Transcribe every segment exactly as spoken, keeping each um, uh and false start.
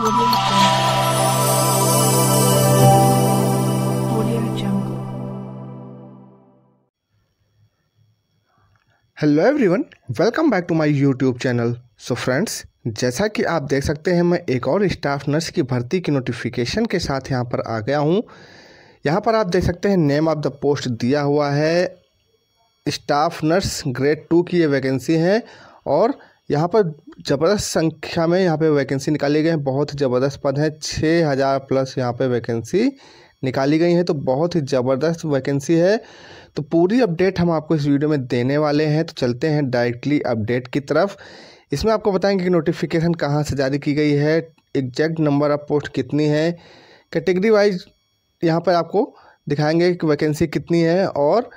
Hello everyone, welcome back to my YouTube channel. So friends, जैसा कि आप देख सकते हैं, मैं एक और स्टाफ नर्स की भर्ती की नोटिफिकेशन के साथ यहां पर आ गया हूं। यहां पर आप देख सकते हैं नेम ऑफ द पोस्ट दिया हुआ है, स्टाफ नर्स ग्रेड टू की ये वैकेंसी है और यहाँ पर ज़बरदस्त संख्या में यहाँ पे वैकेंसी निकाली गई हैं। बहुत ही ज़बरदस्त पद हैं, छः हज़ार प्लस यहाँ पे वैकेंसी निकाली गई हैं, तो बहुत ही ज़बरदस्त वैकेंसी है। तो पूरी अपडेट हम आपको इस वीडियो में देने वाले हैं, तो चलते हैं डायरेक्टली अपडेट की तरफ। इसमें आपको बताएंगे कि नोटिफिकेशन कहाँ से जारी की गई है, एग्जैक्ट नंबर ऑफ पोस्ट कितनी है, कैटेगरी वाइज यहाँ पर आपको दिखाएँगे कि वैकेंसी कितनी है और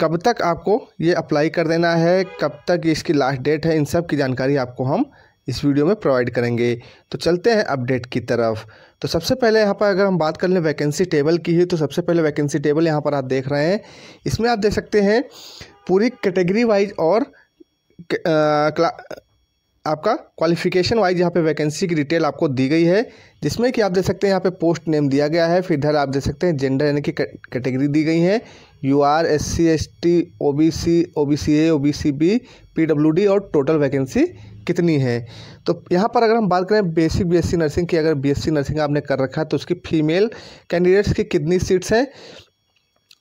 कब तक आपको ये अप्लाई कर देना है, कब तक इसकी लास्ट डेट है। इन सब की जानकारी आपको हम इस वीडियो में प्रोवाइड करेंगे। तो चलते हैं अपडेट की तरफ। तो सबसे पहले यहाँ पर अगर हम बात कर लें वैकेंसी टेबल की ही, तो सबसे पहले वैकेंसी टेबल यहाँ पर आप देख रहे हैं। इसमें आप देख सकते हैं पूरी कैटेगरी वाइज और आपका क्वालिफिकेशन वाइज यहाँ पे वैकेंसी की डिटेल आपको दी गई है, जिसमें कि आप देख सकते हैं यहाँ पे पोस्ट नेम दिया गया है। फिर इधर आप देख सकते हैं जेंडर यानी कि कैटेगरी दी गई है, U R, S C, S T, O B C, O B C A, O B C B, P W D और टोटल वैकेंसी कितनी है। तो यहाँ पर अगर हम बात करें basic B S C nursing की, अगर बी एस सी नर्सिंग आपने कर रखा है तो उसकी फीमेल कैंडिडेट्स की कितनी सीट्स हैं,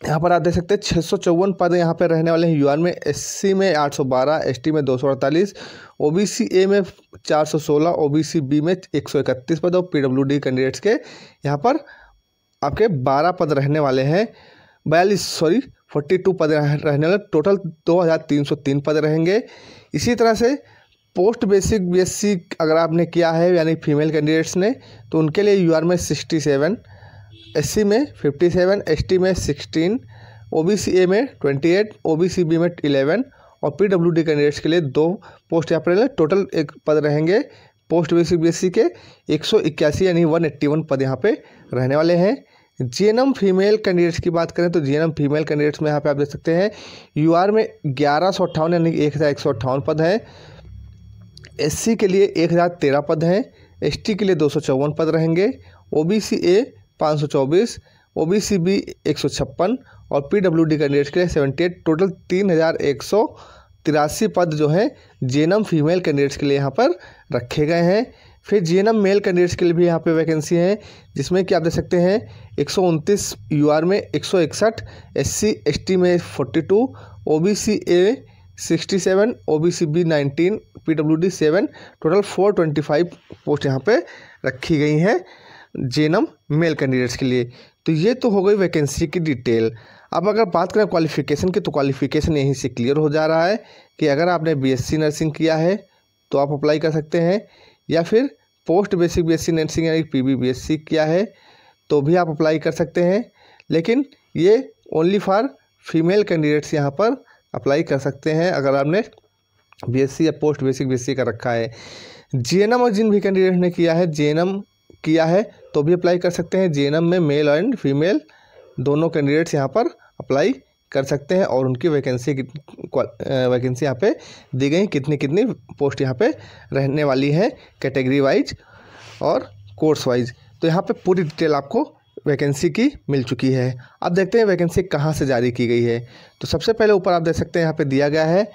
यहाँ पर आप देख सकते हैं छः सौ चौवन पद यहाँ पर रहने वाले हैं। यूआर में, एससी में आठ सौ बारह, एसटी में दो सौ अड़तालीस, ओबीसी ए में चार सौ सोलह, ओबीसी बी में एक सौ इकतीस पद और पीडब्ल्यूडी कैंडिडेट्स के यहाँ पर आपके बारह पद रहने वाले हैं, बयालीस सॉरी बयालीस पद रहने वाले, टोटल दो हज़ार तीन सौ तीन पद रहेंगे। इसी तरह से पोस्ट बेसिक बीएससी अगर आपने किया है यानी फीमेल कैंडिडेट्स ने, तो उनके लिए यूआर में सिक्सटी सेवन, एससी में फिफ्टी सेवन, एसटी में सिक्सटीन, ओबीसी ए में ट्वेंटी एट, ओबीसी बी में इलेवन और पीडब्ल्यूडी कैंडिडेट्स के लिए दो पोस्ट यहाँ पर टोटल एक पद रहेंगे। पोस्ट बेसिक बीएससी के एक सौ इक्यासी यानी एक सौ इक्यावन पद यहाँ पे रहने वाले हैं। जीएनएम फीमेल कैंडिडेट्स की बात करें तो जीएनएम फीमेल कैंडिडेट्स में यहाँ पे आप देख सकते हैं यूआर में ग्यारह सौ अट्ठावन यानी एक हज़ार एक सौ अट्ठावन पद हैं, एससी के लिए एक हज़ार तेरह पद हैं, एसटी के लिए दो सौ चौवन पद रहेंगे, ओबीसी ए पाँच सौ चौबीस, ओबीसी बी एक सौ छप्पन और पीडब्ल्यूडी कैंडिडेट्स के लिए अठहत्तर, टोटल तीन हज़ार एक सौ तिरासी पद जो हैं जीएनएम फीमेल कैंडिडेट्स के लिए यहाँ पर रखे गए हैं। फिर जीएनएम मेल कैंडिडेट्स के लिए भी यहाँ पे वैकेंसी है, जिसमें कि आप देख सकते हैं एक सौ उनतीस यूआर में, एक सौ इकसठ, एससी एसटी में बयालीस, OBC A sixty seven, OBC B nineteen, PWD seven, total four twenty five post यहाँ पर रखी गई हैं जीएनएम मेल कैंडिडेट्स के लिए। तो ये तो हो गई वैकेंसी की डिटेल। अब अगर बात करें क्वालिफ़िकेशन की, तो क्वालिफ़िकेशन यहीं से क्लियर हो जा रहा है कि अगर आपने बीएससी नर्सिंग किया है तो आप अप्लाई कर सकते हैं, या फिर पोस्ट बेसिक बीएससी नर्सिंग यानी पीबी बीएससी किया है तो भी आप अप्लाई कर सकते हैं, लेकिन ये ओनली फॉर फीमेल कैंडिडेट्स यहाँ पर अप्लाई कर सकते हैं अगर आपने बीएससी या पोस्ट बेसिक बीएससी का रखा है। जीएनएम और जिन भी कैंडिडेट ने किया है, जीएनएम किया है तो भी अप्लाई कर सकते हैं। जीएनएम में मेल एंड फीमेल दोनों कैंडिडेट्स यहाँ पर अप्लाई कर सकते हैं और उनकी वैकेंसी वैकेंसी यहाँ पे दी गई कितनी कितनी पोस्ट यहाँ पे रहने वाली है कैटेगरी वाइज और कोर्स वाइज। तो यहाँ पे पूरी डिटेल आपको वैकेंसी की मिल चुकी है। अब देखते हैं वैकेंसी कहाँ से जारी की गई है। तो सबसे पहले ऊपर आप देख सकते हैं यहाँ पर दिया गया है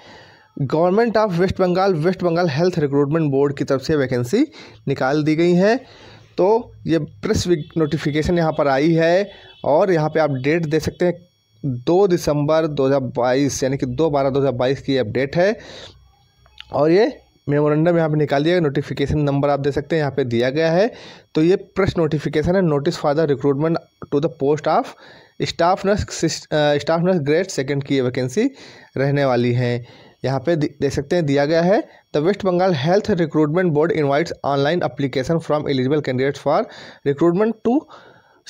government of West Bengal, West Bengal health recruitment board की तरफ से वैकेंसी निकाल दी गई है। तो ये प्रेस नोटिफिकेशन यहाँ पर आई है और यहाँ पे आप डेट देख सकते हैं दो दिसंबर दो हज़ार बाईस यानी कि दो बारह दो हज़ार बाईस की अपडेट है और ये मेमोरेंडम यहाँ पे निकाल दिया। नोटिफिकेशन नंबर आप देख सकते हैं यहाँ पे दिया गया है। तो ये प्रेस नोटिफिकेशन है, notice for the recruitment to the post of staff nurse staff nurse grade second की ये वैकेंसी रहने वाली है। यहाँ पे देख सकते हैं दिया गया है the West Bengal health recruitment board invites online application from eligible candidates for recruitment to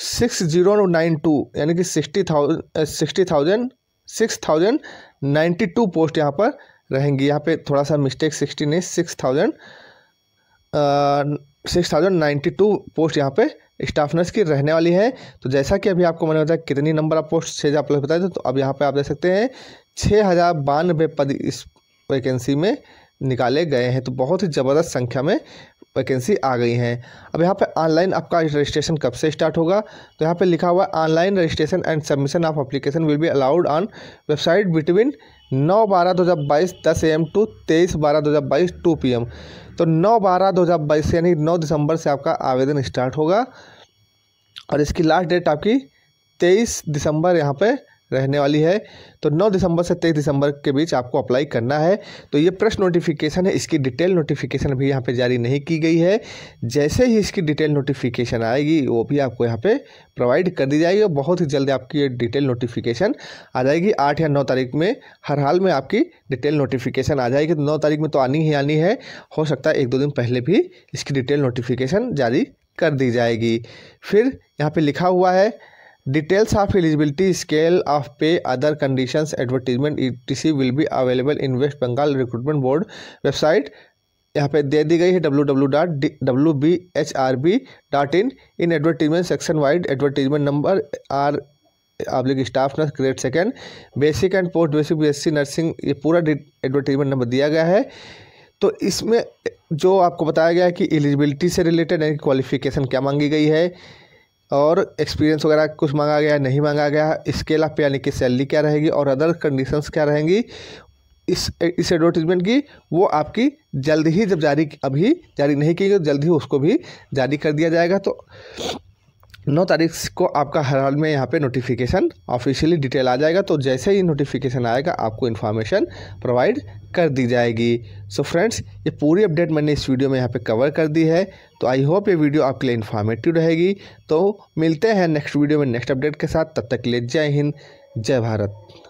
six zero nine two यानी कि sixty thousand sixty thousand six thousand ninety two post यहाँ पर रहेंगी। यहाँ पे थोड़ा सा मिस्टेक, सिक्सटी नहीं six thousand six thousand ninety two post यहाँ पे स्टाफ नर्स की रहने वाली है। तो जैसा कि अभी आपको मैंने बताया कितनी नंबर ऑफ पोस्ट छः हज़ार प्लस बताए थे, तो अब यहाँ पे आप देख सकते हैं छः हज़ार बानवे पद इस वैकेंसी में निकाले गए हैं। तो बहुत ही ज़बरदस्त संख्या में वैकेंसी आ गई हैं। अब यहाँ पे ऑनलाइन आपका रजिस्ट्रेशन कब से स्टार्ट होगा, तो यहाँ पे लिखा हुआ है online registration and submission of application will be allowed on website between नौ बारह दो हज़ार बाईस दस ए एम टू तेईस बारह दो हज़ार बाईस टू पी एम। तो नौ बारह दो हज़ार बाईस यानी नौ दिसंबर से आपका आवेदन स्टार्ट होगा और इसकी लास्ट डेट आपकी तेईस दिसंबर यहाँ पर रहने वाली है। तो नौ दिसंबर से तेईस दिसंबर के बीच आपको अप्लाई करना है। तो ये प्रेस नोटिफिकेशन है, इसकी डिटेल नोटिफिकेशन भी यहाँ पे जारी नहीं की गई है। जैसे ही इसकी डिटेल नोटिफिकेशन आएगी वो भी आपको यहाँ पे प्रोवाइड कर दी जाएगी और बहुत ही जल्दी आपकी ये डिटेल नोटिफिकेशन आ जाएगी। आठ या नौ तारीख में हर हाल में आपकी डिटेल नोटिफिकेशन आ जाएगी। तो नौ तारीख में तो आनी ही आनी है, हो सकता है एक दो दिन पहले भी इसकी डिटेल नोटिफिकेशन जारी कर दी जाएगी। फिर यहाँ पर लिखा हुआ है details of eligibility, scale of pay, other conditions, advertisement E T C will be available in West Bengal recruitment board website यहाँ पे दे दी गई है W W W dot W B H R B dot in. In advertisement section vide advertisement number R oblique staff nurse grade second, basic and post basic, B S C nursing, ये पूरा advertisement number दिया गया है। तो इसमें जो आपको बताया गया है कि एलिजिबिलिटी से रिलेटेड यानी क्वालिफिकेशन क्या मांगी गई है और एक्सपीरियंस वगैरह कुछ मांगा गया नहीं मांगा गया, स्केल ऑफ पे यानी कि सैलरी क्या रहेगी और अदर कंडीशंस क्या रहेंगी इस इस एडवर्टीजमेंट की, वो आपकी जल्द ही जब जारी अभी जारी नहीं की गई जल्द ही उसको भी जारी कर दिया जाएगा। तो नौ तारीख को आपका हर हाल में यहाँ पे नोटिफिकेशन ऑफिशियली डिटेल आ जाएगा। तो जैसे ही नोटिफिकेशन आएगा आपको इन्फॉर्मेशन प्रोवाइड कर दी जाएगी। सो फ्रेंड्स, ये पूरी अपडेट मैंने इस वीडियो में यहाँ पे कवर कर दी है। तो आई होप ये वीडियो आपके लिए इन्फॉर्मेटिव रहेगी। तो मिलते हैं नेक्स्ट वीडियो में नेक्स्ट अपडेट के साथ। तब तक के लिए जय हिंद, जय भारत।